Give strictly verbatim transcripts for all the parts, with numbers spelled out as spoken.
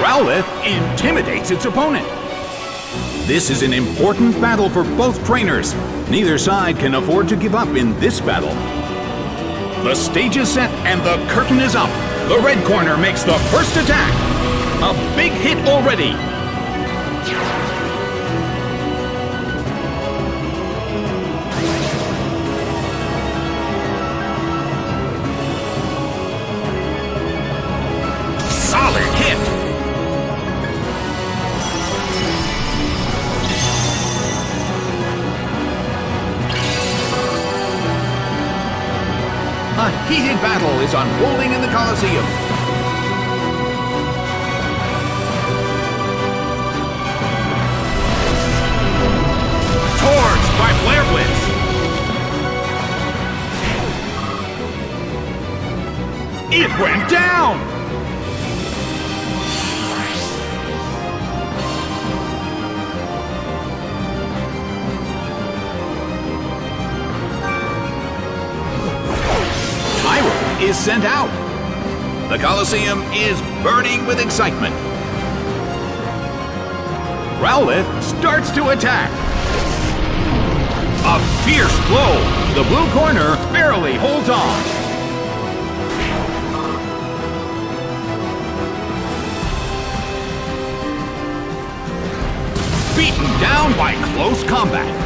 Growlithe intimidates its opponent. This is an important battle for both trainers. Neither side can afford to give up in this battle. The stage is set and the curtain is up. The red corner makes the first attack. A big hit already. Heated battle is unfolding in the Coliseum. Torched by Flare Blitz. It went down. Is sent out. The Coliseum is burning with excitement. Growlithe starts to attack. A fierce blow. The blue corner barely holds on. Beaten down by close combat.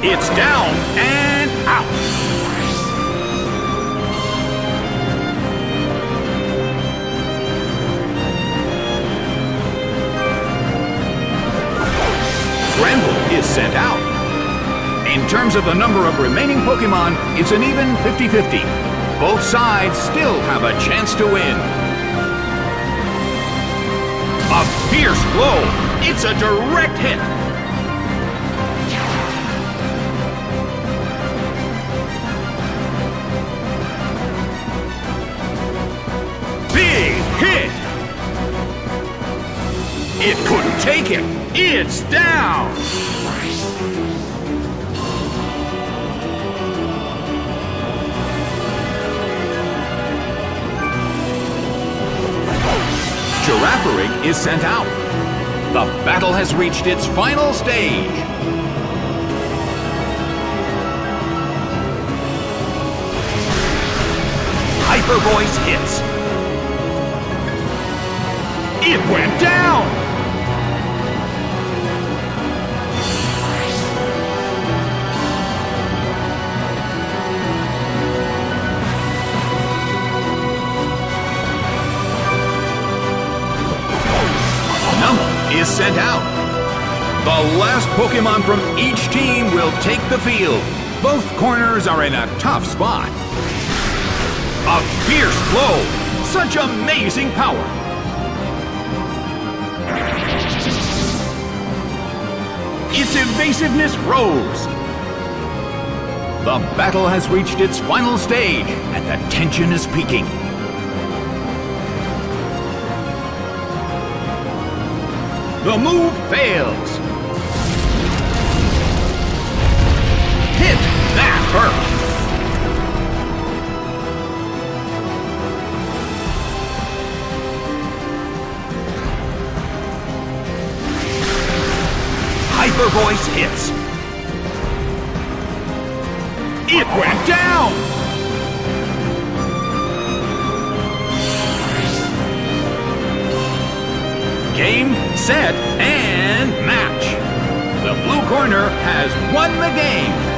It's down and out. Granbull is sent out. In terms of the number of remaining Pokémon, it's an even fifty fifty. Both sides still have a chance to win. A fierce blow. It's a direct hit. It couldn't take it. It's down. Girafarig is sent out. The battle has reached its final stage. Hyper Voice hits. It went down. sent out. The last Pokémon from each team will take the field. Both corners are in a tough spot. A fierce blow! Such amazing power! Its evasiveness rose. The battle has reached its final stage, and the tension is peaking. The move fails. Hit that hurt! Hyper Voice hits. It went down! Game, set, and match. The blue corner has won the game.